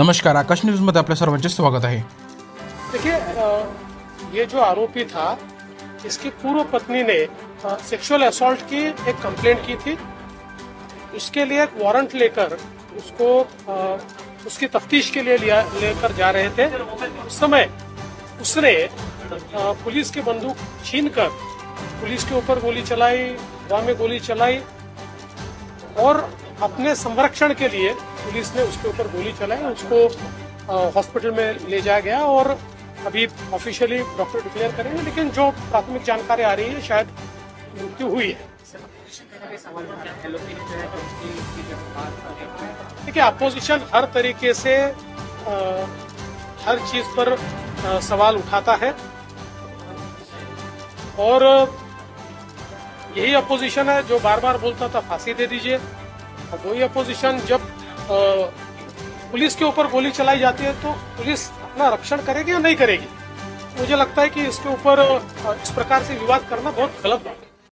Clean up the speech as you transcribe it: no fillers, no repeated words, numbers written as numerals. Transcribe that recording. नमस्कार, आकाश न्यूज मध्ये आपल्या सर्वांचे स्वागत है। देखिए, ये जो आरोपी था, इसकी पूर्व पत्नी ने सेक्सुअल असॉल्ट की एक कंप्लेंट की थी। उसके लिए एक वारंट लेकर उसको उसकी तफ्तीश के लिए लेकर जा रहे थे। उस समय उसने पुलिस की बंदूक छीनकर पुलिस के ऊपर गोली चलाई, गांव में गोली चलाई और अपने संरक्षण के लिए पुलिस ने उसके ऊपर गोली चलाई। उसको हॉस्पिटल में ले जाया गया और अभी ऑफिशियली डॉक्टर डिक्लेयर करेंगे, लेकिन जो प्राथमिक जानकारी आ रही है शायद मृत्यु हुई है। देखिए, अपोजिशन हर तरीके से हर चीज पर सवाल उठाता है और यही अपोजिशन है जो बार बार बोलता था फांसी दे दीजिए। और वही अपोजिशन जब पुलिस के ऊपर गोली चलाई जाती है तो पुलिस अपना रक्षण करेगी या नहीं करेगी। मुझे लगता है कि इसके ऊपर इस प्रकार से विवाद करना बहुत गलत बात है।